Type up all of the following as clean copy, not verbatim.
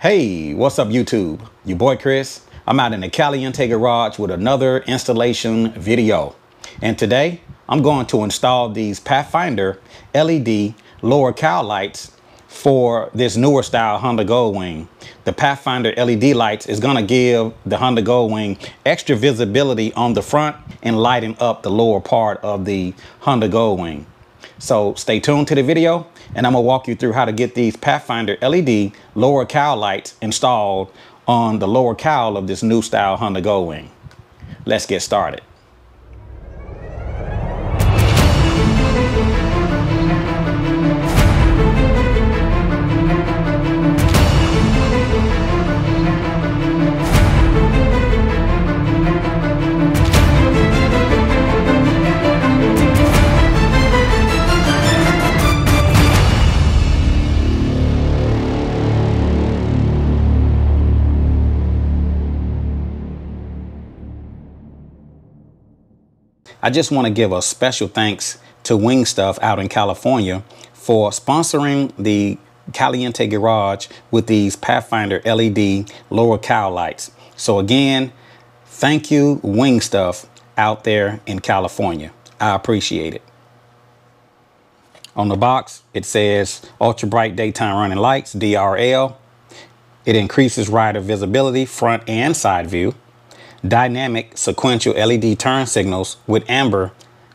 Hey, what's up YouTube? Your boy Chris. I'm out in the Caliente Garage with another installation video. And today, I'm going to install these Pathfinder LED lower cowl lights for this newer style Honda Goldwing. The Pathfinder LED lights is gonna give the Honda Goldwing extra visibility on the front and lighting up the lower part of the Honda Goldwing. So stay tuned to the video and I'm gonna walk you through how to get these Pathfinder LED lower cowl lights installed on the lower cowl of this new style Honda Goldwing. Let's get started. I just want to give a special thanks to Wingstuff out in California for sponsoring the Caliente Garage with these Pathfinder LED lower cowl lights. So again, thank you Wingstuff out there in California. I appreciate it. On the box, it says ultra bright daytime running lights, DRL. It increases rider visibility, front and side view. Dynamic sequential LED turn signals with amber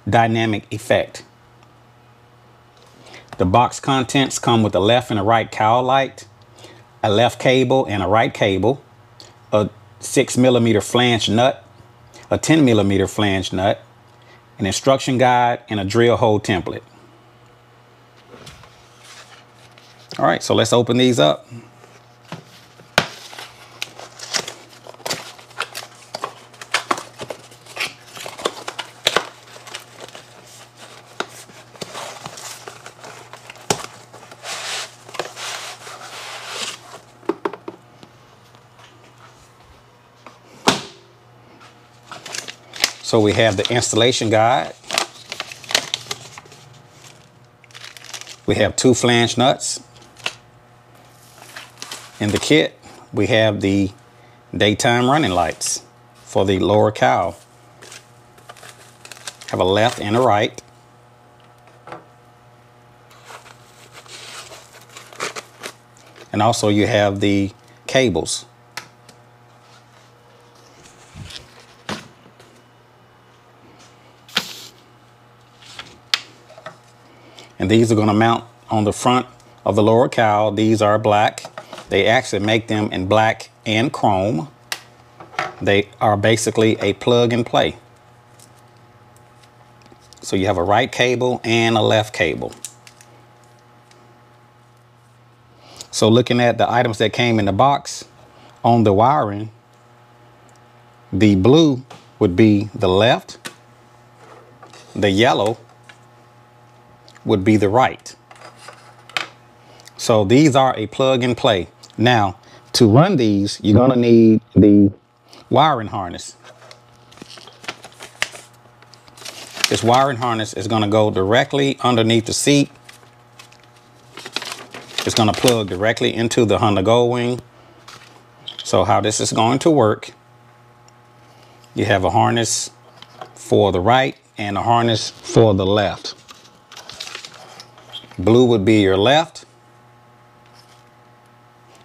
dynamic effect. The box contents come with a left and a right cowl light, a left cable and a right cable, a 6mm flange nut, a 10mm flange nut, an instruction guide, and a drill hole template. All right, so let's open these up. So we have the installation guide. We have two flange nuts. In the kit, we have the daytime running lights for the lower cowl. Have a left and a right. And also you have the cables. And these are going to mount on the front of the lower cowl. These are black. They actually make them in black and chrome. They are basically a plug and play. So you have a right cable and a left cable. So looking at the items that came in the box, on the wiring, the blue would be the left, the yellow would be the right. So these are a plug and play. Now, to run these, you're gonna need the wiring harness. This wiring harness is gonna go directly underneath the seat. It's gonna plug directly into the Honda Goldwing. So how this is going to work, you have a harness for the right and a harness for the left. Blue would be your left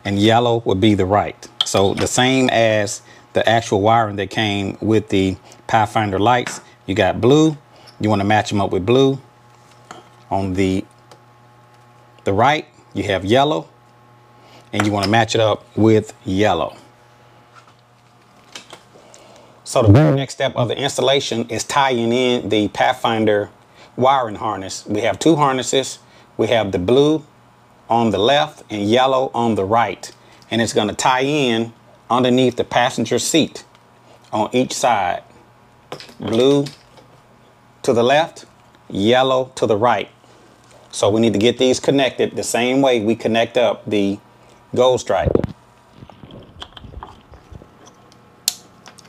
and yellow would be the right. So the same as the actual wiring that came with the Pathfinder lights, you got blue, you want to match them up with blue. On the right, you have yellow and you want to match it up with yellow. So the very next step of the installation is tying in the Pathfinder wiring harness. We have two harnesses. We have the blue on the left and yellow on the right. And it's going to tie in underneath the passenger seat on each side. Blue to the left, yellow to the right. So we need to get these connected the same way we connect up the GoldStrike.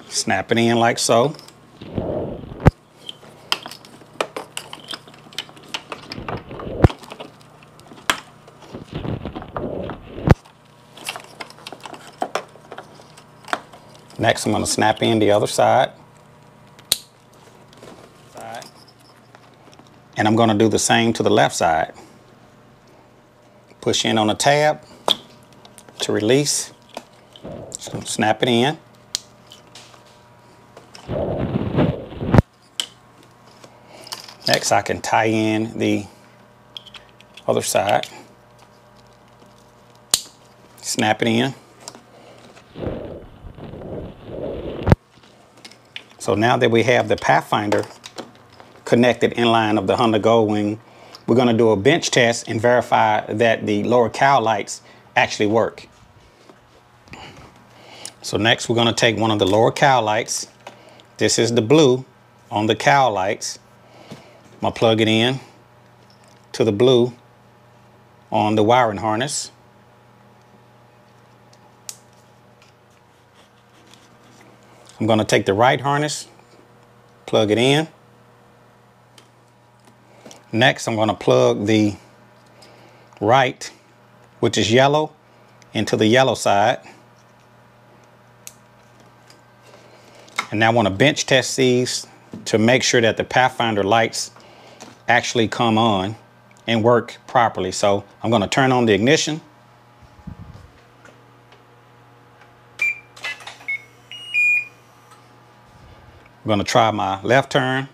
Snap it in like so. Next, I'm going to snap in the other side. And I'm going to do the same to the left side. Push in on the tab to release. So snap it in. Next, I can tie in the other side. Snap it in. So now that we have the Pathfinder connected inline of the Honda Goldwing, we're going to do a bench test and verify that the lower cowl lights actually work. So next we're going to take one of the lower cowl lights. This is the blue on the cowl lights. I'm going to plug it in to the blue on the wiring harness. I'm going to take the right harness, plug it in. Next, I'm going to plug the right, which is yellow, into the yellow side. And now I want to bench test these to make sure that the Pathfinder lights actually come on and work properly. So I'm going to turn on the ignition. I'm going to try my left turn.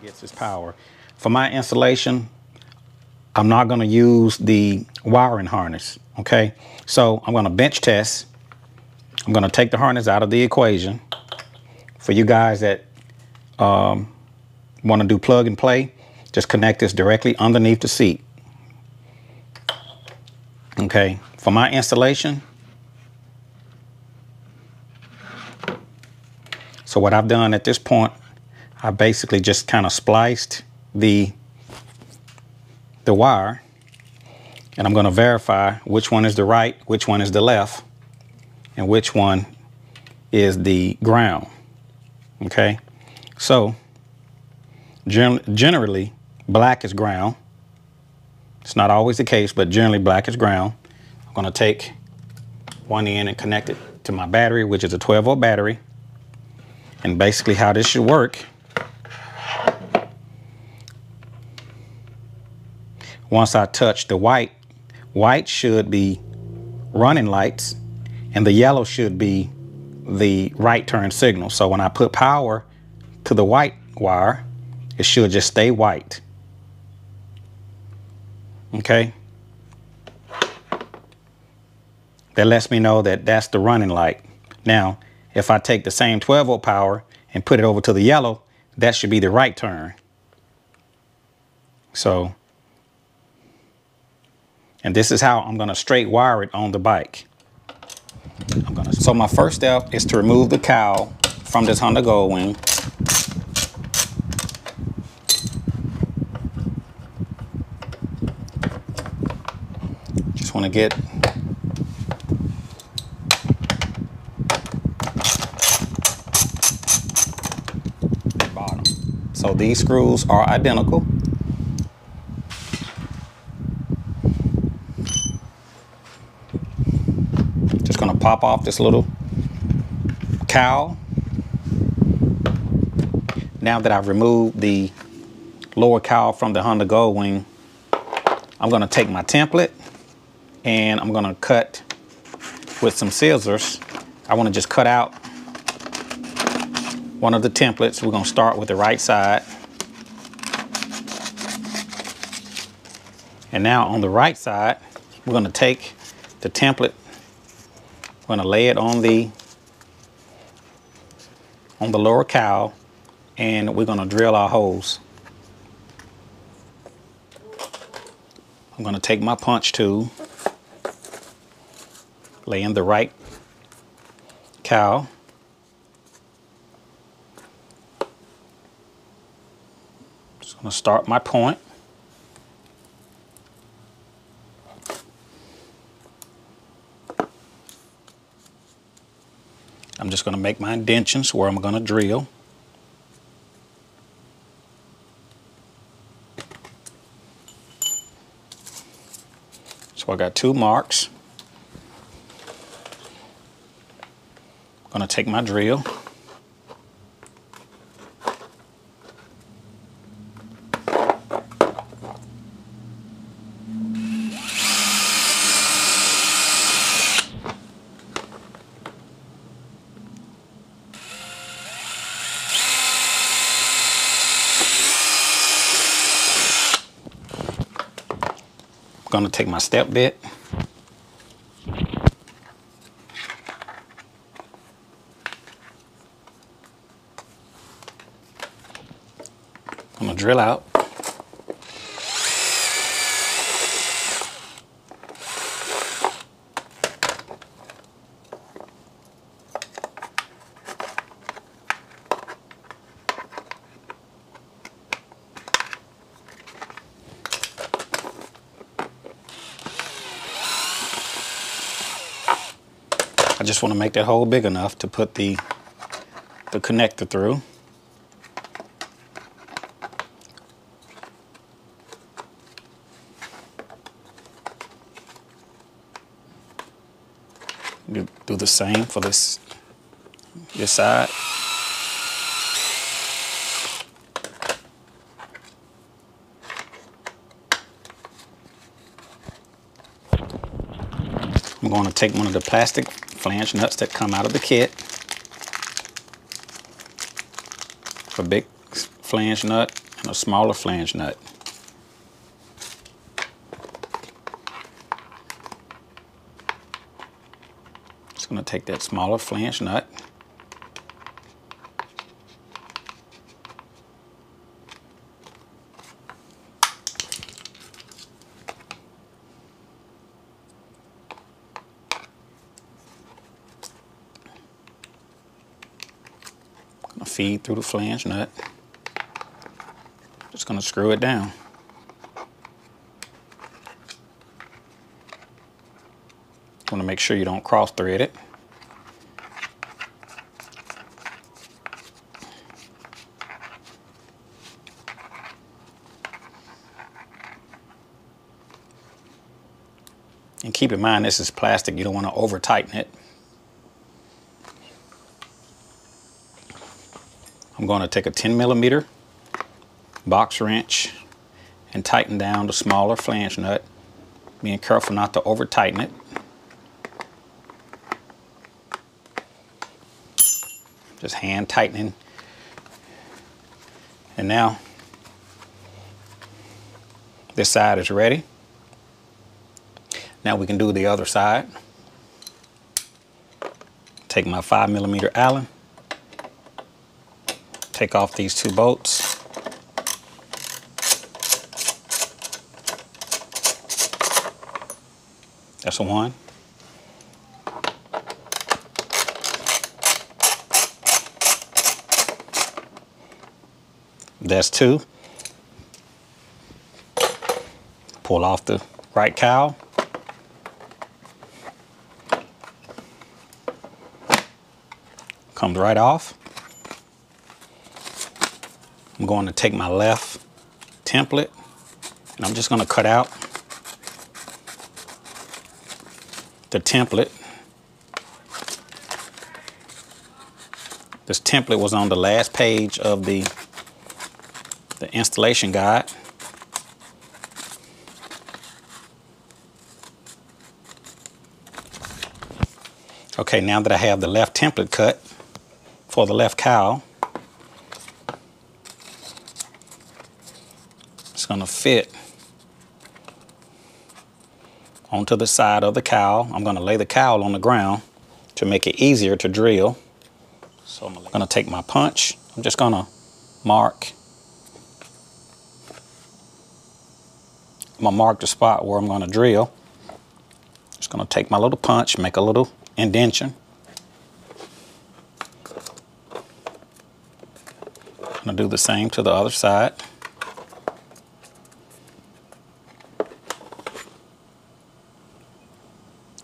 Gets its power. For my installation, I'm not going to use the wiring harness, okay? So I'm going to bench test. I'm going to take the harness out of the equation. For you guys that want to do plug and play, just connect this directly underneath the seat. Okay, for my installation, so what I've done at this point, I basically just kind of spliced the wire, and I'm going to verify which one is the right, which one is the left, and which one is the ground. Okay, so generally black is ground. It's not always the case, but generally black is ground. I'm going to take one end and connect it to my battery, which is a 12-volt battery. And basically how this should work, once I touch the white, white should be running lights and the yellow should be the right turn signal. So when I put power to the white wire, it should just stay white. Okay. That lets me know that that's the running light. Now, if I take the same 12-volt power and put it over to the yellow, that should be the right turn. So, and this is how I'm going to straight wire it on the bike. So my first step is to remove the cowl from this Honda Goldwing. Just want to get the bottom. So these screws are identical. Pop off this little cowl. Now that I've removed the lower cowl from the Honda Goldwing, I'm going to take my template and I'm going to cut with some scissors. I want to just cut out one of the templates. We're going to start with the right side. And now on the right side, we're going to take the template. I'm going to lay it on the lower cowl, and we're going to drill our holes. I'm going to take my punch tool. lay in the right cowl. Just going to start my point. I'm just going to make my indentions where I'm going to drill. So I got two marks. I'm going to take my drill. I'm going to take my step bit. I'm going to drill out. I just want to make that hole big enough to put the connector through. Do the same for this side. I'm going to take one of the plastic flange nuts that come out of the kit. A big flange nut and a smaller flange nut. Just going to take that smaller flange nut. Feed through the flange nut. Just going to screw it down. Want to make sure you don't cross thread it. And keep in mind this is plastic, you don't want to over tighten it. I'm going to take a 10mm box wrench and tighten down the smaller flange nut, being careful not to over tighten it. Just hand tightening. And now this side is ready. Now we can do the other side. Take my 5mm Allen. Take off these two bolts. That's a one. That's two. Pull off the right cowl. Comes right off. I'm going to take my left template and I'm just going to cut out the template. This template was on the last page of the installation guide. Okay, now that I have the left template cut for the left cowl, going to fit onto the side of the cowl. I'm going to lay the cowl on the ground to make it easier to drill. So I'm going to take my punch. I'm just going to mark the spot where I'm going to drill. Just gonna take my little punch, make a little indention. I'm gonna do the same to the other side.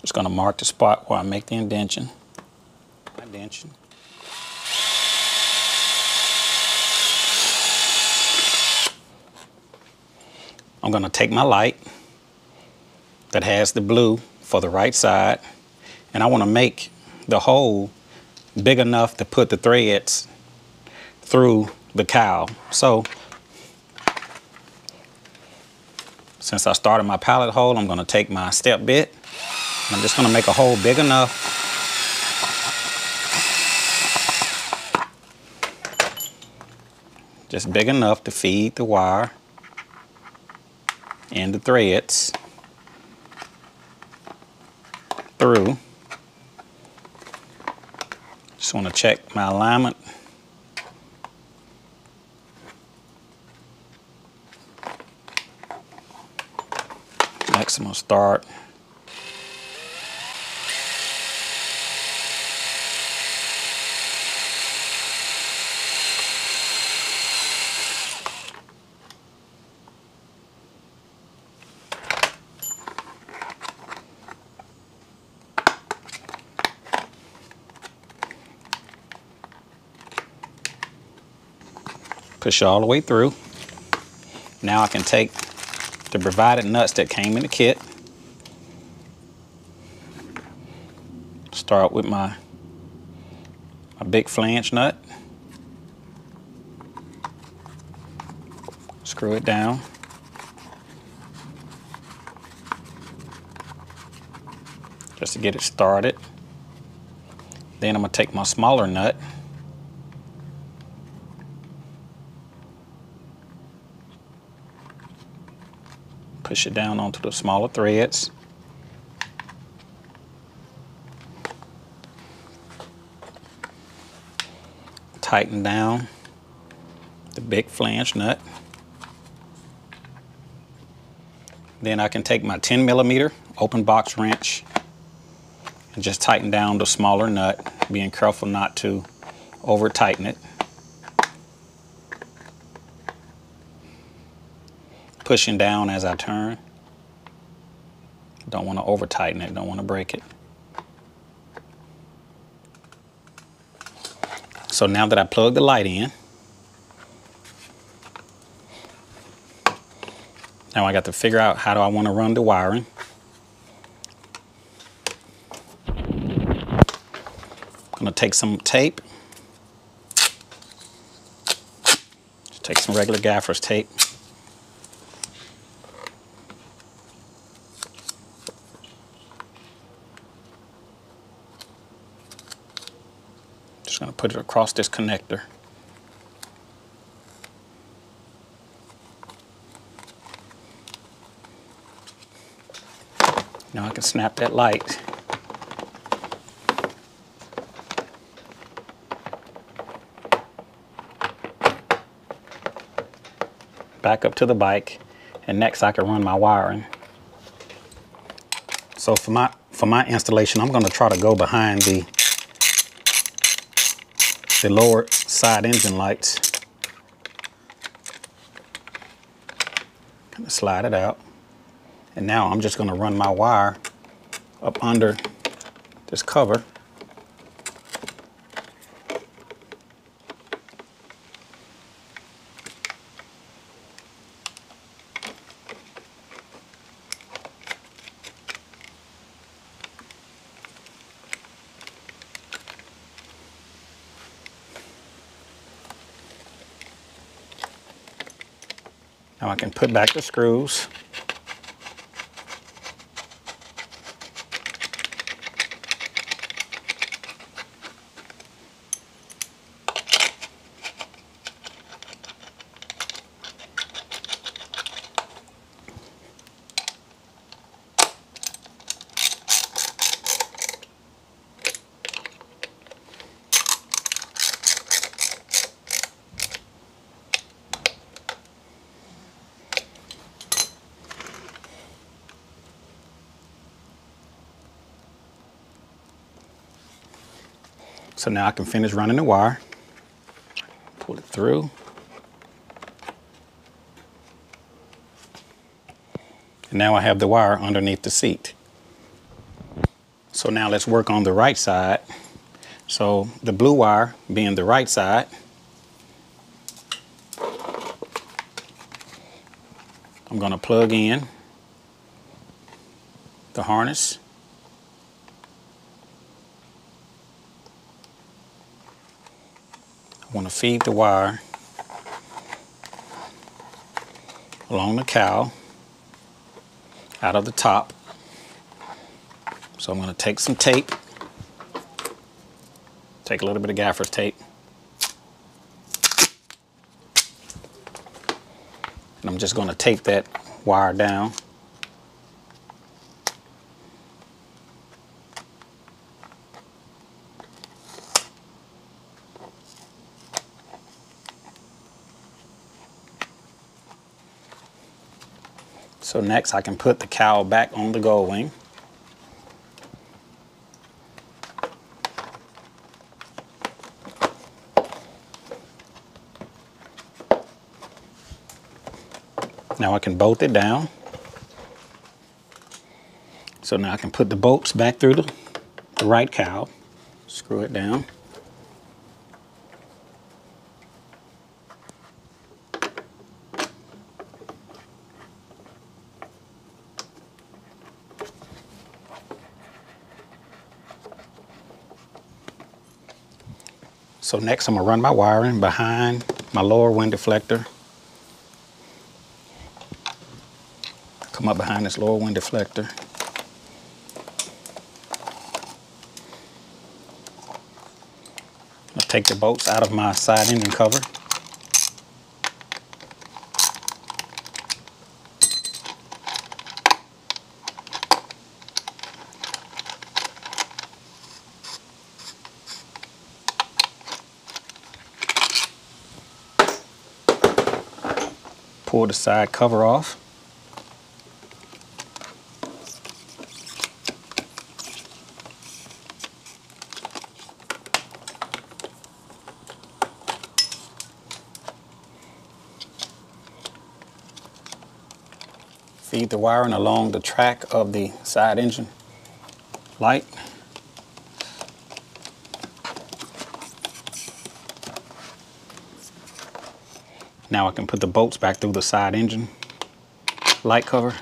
Just gonna mark the spot where I make the indention. I'm gonna take my light that has the blue for the right side, and I wanna make the hole big enough to put the threads through the cowl. So, since I started my pilot hole, I'm gonna take my step bit, and I'm just gonna make a hole big enough. Just big enough to feed the wire and the threads through. Just want to check my alignment. Next, I'm going to start push all the way through. Now I can take the provided nuts that came in the kit. Start with my big flange nut. Screw it down. Just to get it started. Then I'm gonna take my smaller nut. Push it down onto the smaller threads. Tighten down the big flange nut. Then I can take my 10mm open box wrench and just tighten down the smaller nut, being careful not to over tighten it. Pushing down as I turn. Don't want to over tighten it, don't want to break it. So now that I plug the light in, now I got to figure out how do I want to run the wiring. I'm going to take some tape. Just take some regular gaffer's tape. Just gonna put it across this connector. Now I can snap that light. Back up to the bike, and next I can run my wiring. So for my installation, I'm gonna try to go behind the lower side engine lights. Gonna slide it out. And now I'm just gonna run my wire up under this cover. Now I can put back the screws. So now I can finish running the wire, pull it through. And now I have the wire underneath the seat. So now let's work on the right side. So the blue wire being the right side, I'm going to plug in the harness. I want to feed the wire along the cowl out of the top. So I'm going to take some tape, take a little bit of gaffer's tape, and I'm just going to tape that wire down. So next I can put the cowl back on the Goldwing. Now I can bolt it down. So now I can put the bolts back through the right cowl, screw it down. So next I'm gonna run my wiring behind my lower wind deflector. Come up behind this lower wind deflector. I'll take the bolts out of my side ending cover. Pull the side cover off. Feed the wiring along the track of the side engine light. Now I can put the bolts back through the side engine light cover.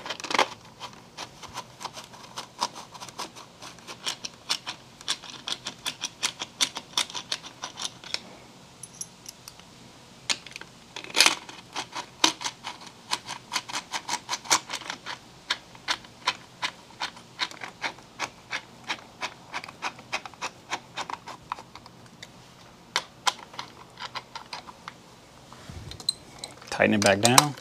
Tighten it back down.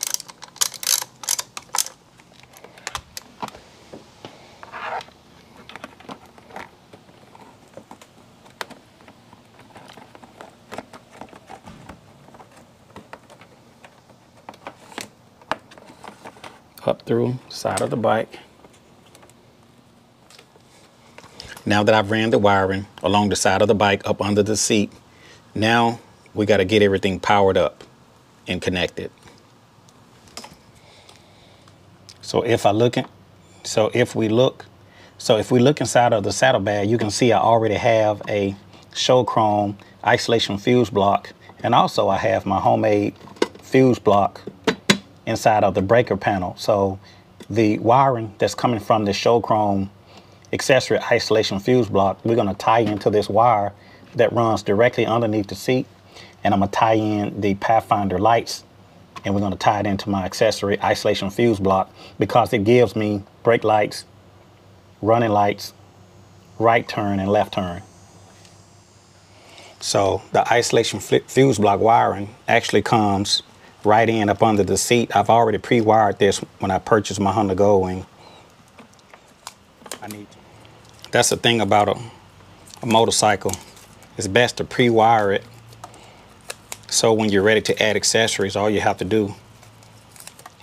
Up through the side of the bike. Now that I've ran the wiring along the side of the bike up under the seat, now we got to get everything powered up and connected. So if we look inside of the saddlebag, you can see I already have a show chrome isolation fuse block, and also I have my homemade fuse block inside of the breaker panel. So the wiring that's coming from the show chrome accessory isolation fuse block, we're going to tie into this wire that runs directly underneath the seat. And I'm going to tie in the Pathfinder lights, and we're going to tie it into my accessory isolation fuse block, because it gives me brake lights, running lights, right turn and left turn. So the isolation fuse block wiring actually comes right in up under the seat. I've already pre-wired this when I purchased my Honda Goldwing. That's the thing about a motorcycle. It's best to pre-wire it. So when you're ready to add accessories, all you have to do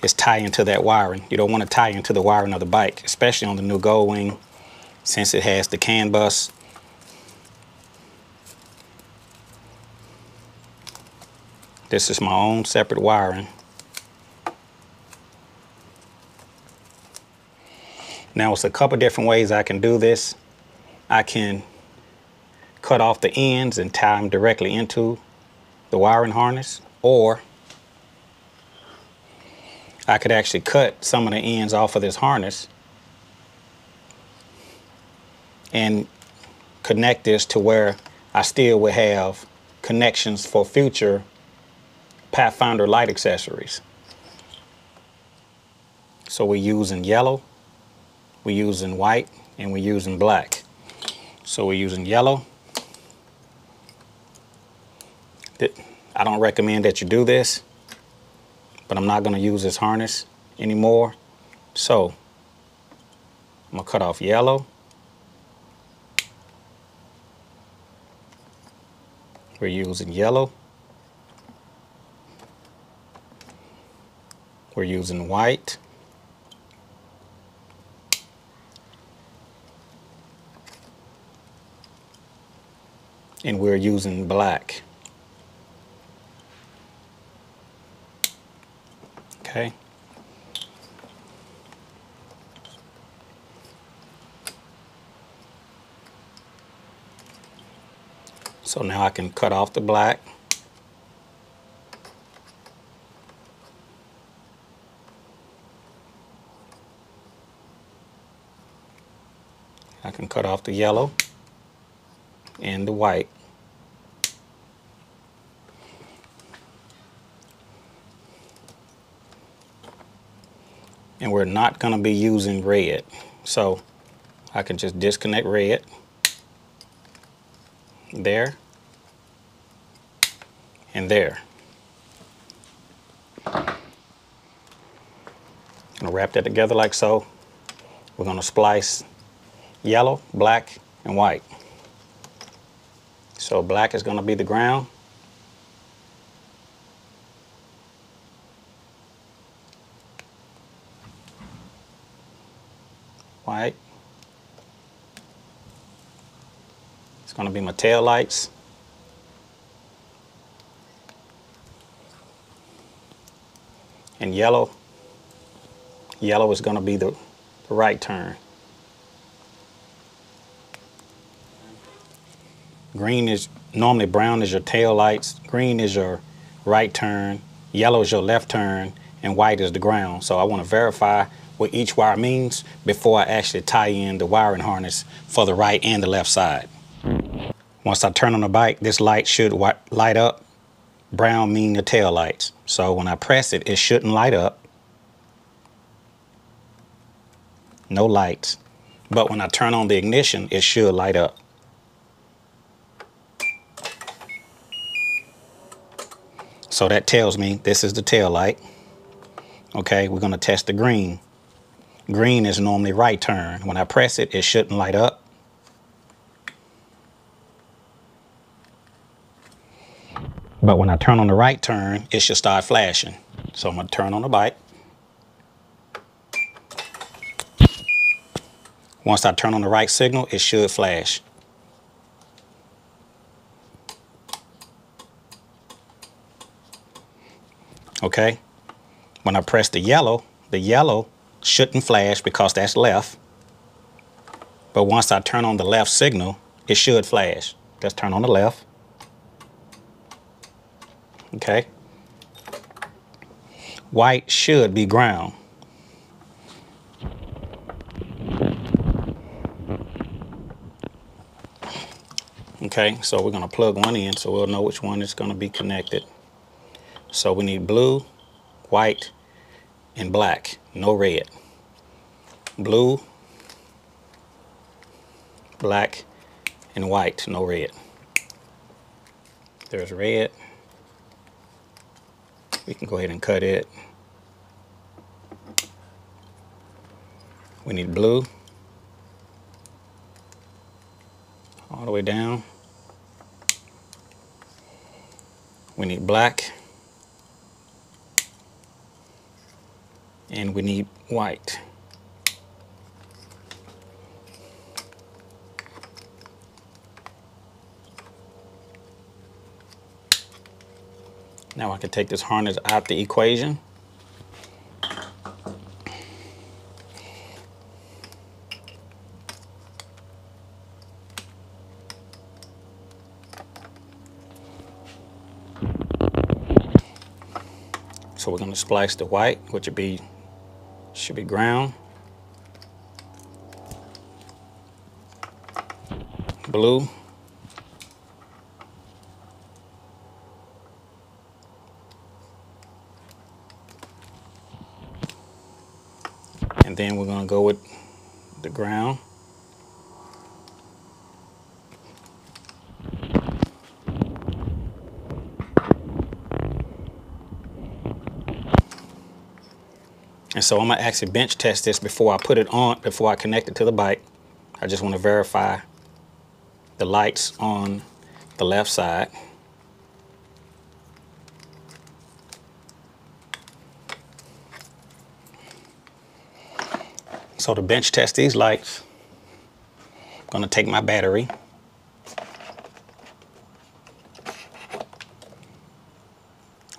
is tie into that wiring. You don't want to tie into the wiring of the bike, especially on the new Goldwing, since it has the CAN bus. This is my own separate wiring. Now it's a couple different ways I can do this. I can cut off the ends and tie them directly into the wiring harness, or I could actually cut some of the ends off of this harness and connect this to where I still would have connections for future Pathfinder light accessories. So we're using yellow, we're using white, and we're using black. So we're using yellow. I don't recommend that you do this, but I'm not going to use this harness anymore. So I'm going to cut off yellow. We're using yellow. We're using white. And we're using black. Okay. So now I can cut off the black. I can cut off the yellow and the white. And we're not going to be using red. So I can just disconnect red. There and there. I'm gonna wrap that together like so. We're gonna splice yellow, black, and white. So black is gonna be the ground. White. It's going to be my tail lights. And yellow. Yellow is going to be the right turn. Green is normally brown is your tail lights. Green is your right turn. Yellow is your left turn. And white is the ground. So I want to verify what each wire means before I actually tie in the wiring harness for the right and the left side. Once I turn on the bike, this light should light up. Brown means the tail lights. So when I press it, it shouldn't light up. No lights. But when I turn on the ignition, it should light up. So that tells me this is the tail light. Okay, we're going to test the green. Green is normally right turn. When I press it, it shouldn't light up. But when I turn on the right turn, it should start flashing. So I'm going to turn on the bike. Once I turn on the right signal, it should flash. Okay. When I press the yellow shouldn't flash because that's left. But once I turn on the left signal, it should flash. Let's turn on the left. Okay. White should be ground. Okay, so we're going to plug one in so we'll know which one is going to be connected. So we need blue, white, and black. No red. Blue, black, and white. No red. There's red. We can go ahead and cut it. We need blue all the way down. We need black and we need white. Now I can take this harness out the equation. So we're going to splice the white, which would be, should be ground, blue, and then we're going to go with the ground. And so I'm going to actually bench test this before I put it on, before I connect it to the bike. I just want to verify the lights on the left side. So to bench test these lights, I'm going to take my battery. I'm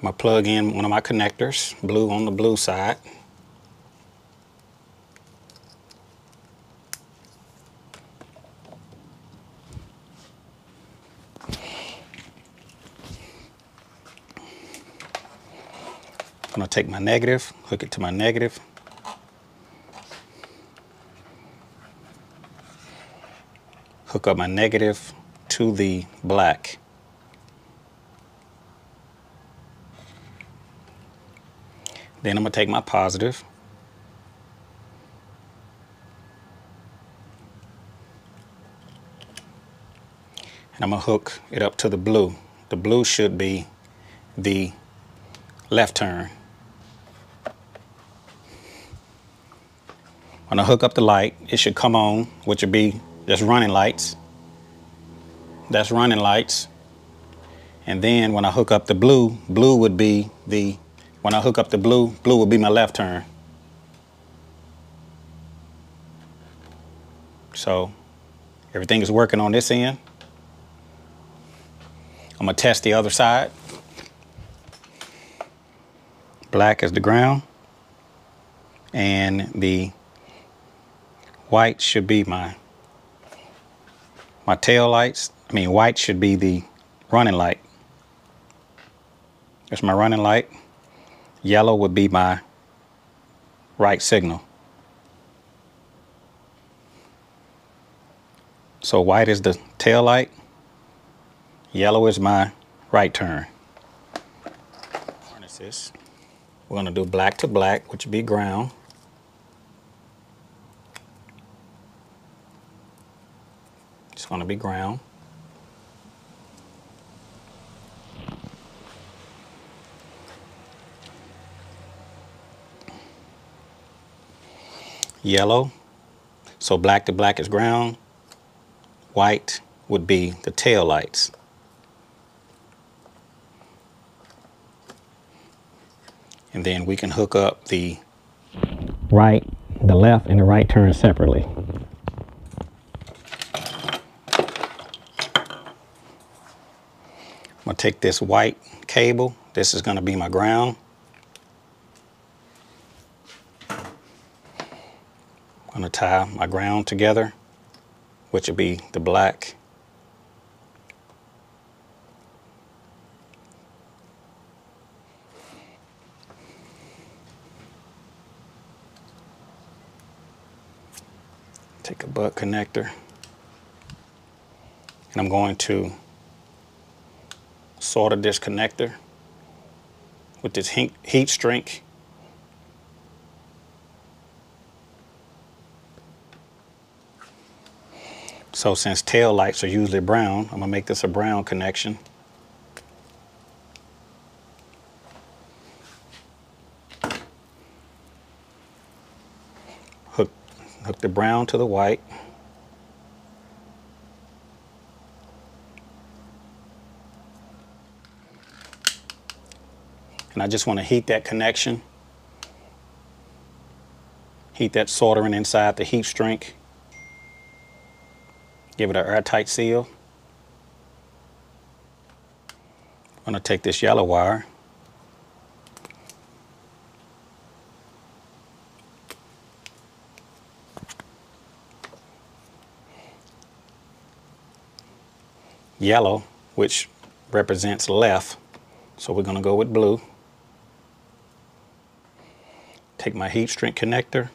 going to plug in one of my connectors, blue on the blue side. I'm going to take my negative, hook it to my negative. Hook up my negative to the black. Then I'm going to take my positive. And I'm going to hook it up to the blue. The blue should be the left turn. When I hook up the light, it should come on, which would be just running lights. That's running lights. And then when I hook up the blue, blue would be the, when I hook up the blue, blue would be my left turn. So everything is working on this end. I'm gonna test the other side. Black is the ground and the white should be my tail lights. I mean, white should be the running light. That's my running light. Yellow would be my right signal. So white is the tail light. Yellow is my right turn. Harness this. We're going to do black to black, which would be ground. It's going to be ground. Yellow. So black to black is ground. White would be the tail lights. And then we can hook up the right, the left, and the right turn separately. I'm gonna take this white cable. This is gonna be my ground. I'm gonna tie my ground together, which would be the black. Take a butt connector, and I'm going to solder this connector with this heat shrink. So since tail lights are usually brown, I'm gonna make this a brown connection. Hook the brown to the white. And I just want to heat that connection. Heat that soldering inside the heat shrink. Give it an airtight seal. I'm going to take this yellow wire, yellow, which represents left, so we're going to go with blue. Take my heat shrink connector.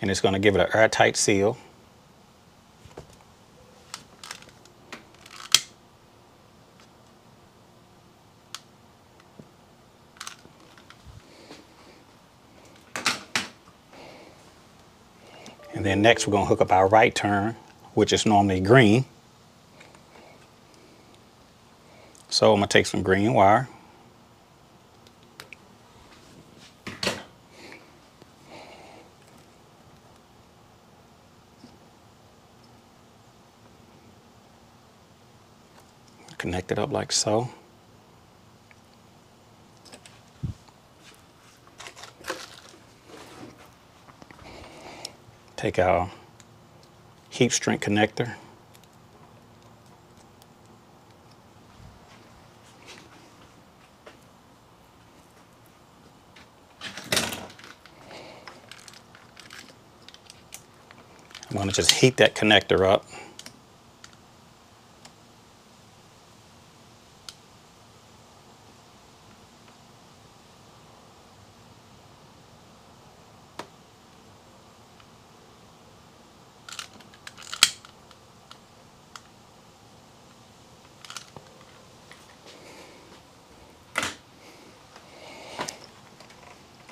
And it's going to give it an airtight seal. And then next we're going to hook up our right turn, which is normally green. So I'm going to take some green wire. Connect it up like so. Take our heat shrink connector. I'm going to just heat that connector up.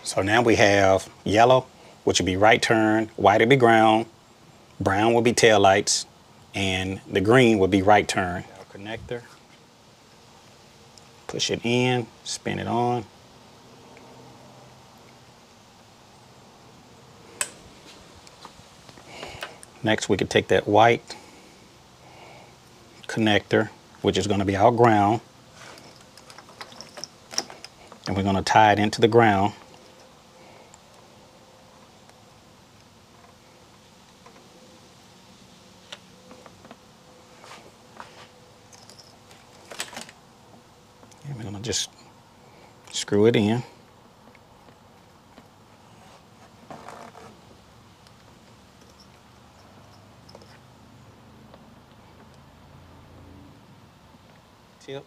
So now we have yellow, which would be right turn, white would be ground, brown would be taillights, and the green would be right turn. Our connector, push it in, spin it on. Next we could take that white connector, which is going to be our ground, and we're going to tie it into the ground. Just screw it in. Tip.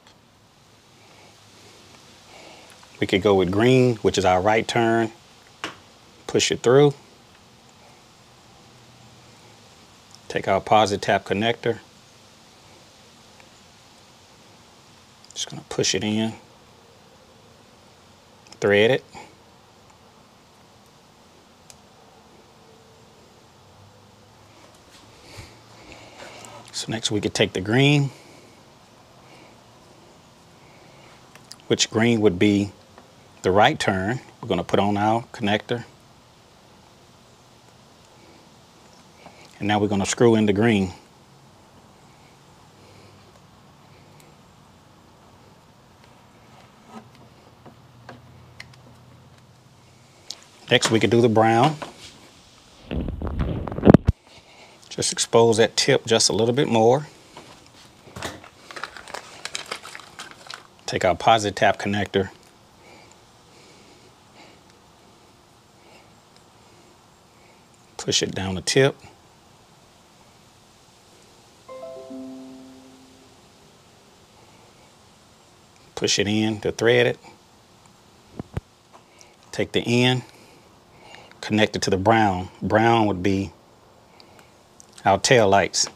We could go with green, which is our right turn. Push it through. Take our Posi-Tap connector. Just gonna push it in. Thread it. So next we could take the green, which green would be the right turn. We're going to put on our connector. And now we're going to screw in the green. Next, we could do the brown. Just expose that tip just a little bit more. Take our Posi-Tap connector. Push it down the tip. Push it in to thread it. Take the end. Connected to the brown. Brown would be our tail lights.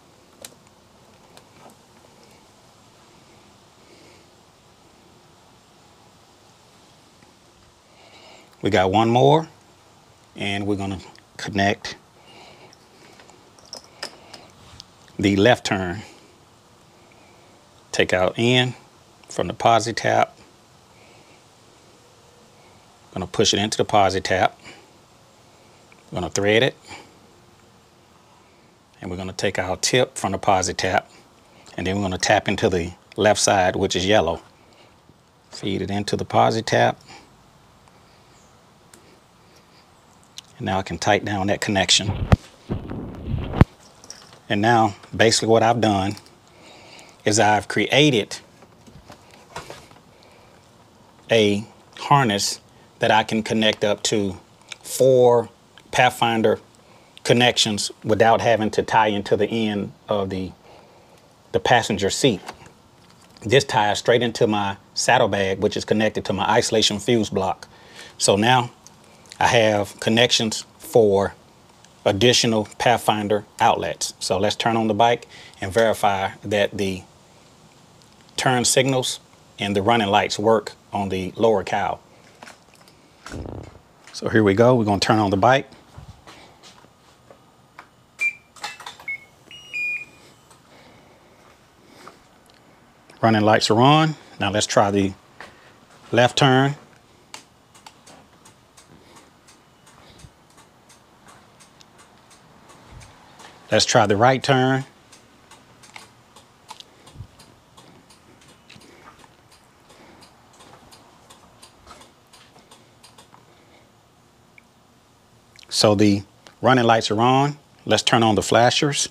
We got one more, and we're going to connect the left turn. Take out in from the Posi-Tap. Going to push it into the Posi-Tap. We're going to thread it, and we're going to take our tip from the Posi-Tap, and then we're going to tap into the left side, which is yellow. Feed it into the Posi-Tap, And now I can tighten down that connection. And now basically what I've done is I've created a harness that I can connect up to 4 Pathfinder connections without having to tie into the end of the passenger seat. This ties straight into my saddlebag, which is connected to my isolation fuse block. So now I have connections for additional Pathfinder outlets. So let's turn on the bike and verify that the turn signals and the running lights work on the lower cowl. So here we go, we're gonna turn on the bike. Running lights are on. Now let's try the left turn. Let's try the right turn. So the running lights are on. Let's turn on the flashers.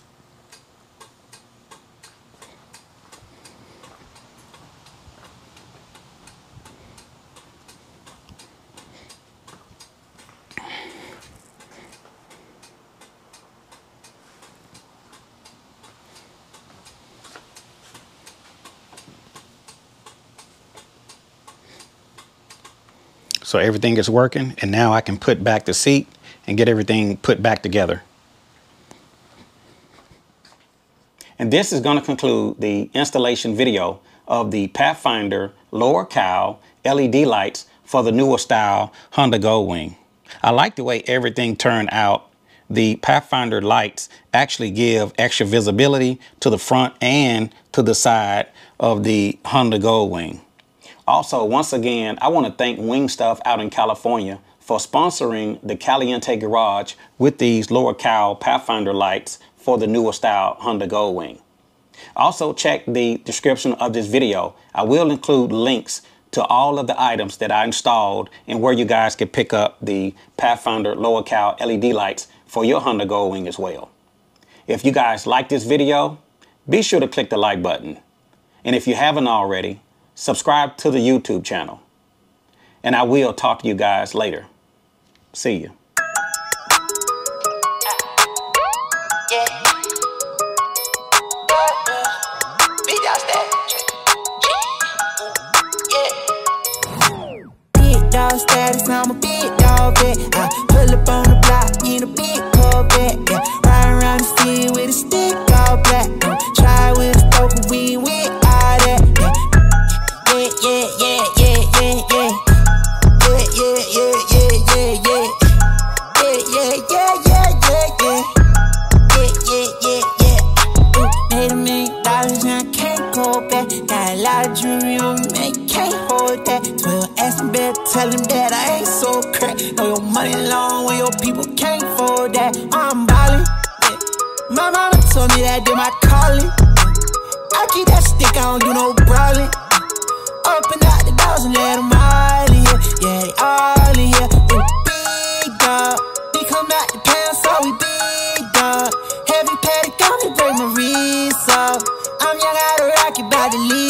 So everything is working, and now I can put back the seat and get everything put back together. And this is going to conclude the installation video of the Pathfinder lower cowl LED lights for the newer style Honda Goldwing. I like the way everything turned out. The Pathfinder lights actually give extra visibility to the front and to the side of the Honda Goldwing. Also, once again, I want to thank Wingstuff out in California for sponsoring the Caliente Garage with these lower cowl Pathfinder lights for the newer style Honda Goldwing. Also, check the description of this video. I will include links to all of the items that I installed and where you guys can pick up the Pathfinder lower cowl LED lights for your Honda Goldwing as well. If you guys like this video, be sure to click the like button. And if you haven't already, subscribe to the YouTube channel, and I will talk to you guys later. See you. Big dog status, I'm a big dog vet. I pull up on the block in a big Corvette. Yeah, ride around the city with a stick all black. Try with a throat and we with all that. Yeah, yeah, yeah, yeah, yeah. Yeah, yeah, yeah, yeah, yeah, yeah. Yeah, yeah, yeah, yeah, yeah, yeah. Yeah, yeah, yeah, yeah. Made $1 million and I can't go back. Got a lot of jewelry on me, man, you can't hold that. 12 ask me better, tell him that I ain't so crack. Know your money long when your people can't fold that. I'm ballin', yeah. My mama told me that I did my calling. I keep that stick, I don't do no brawling. Open up the doors and let them all in here. Yeah, they all in here. Ooh, big dog. They come out the pound, so we big dog. Heavy paddock on me, break my wrist off. I'm young, out of rocket, about to leave.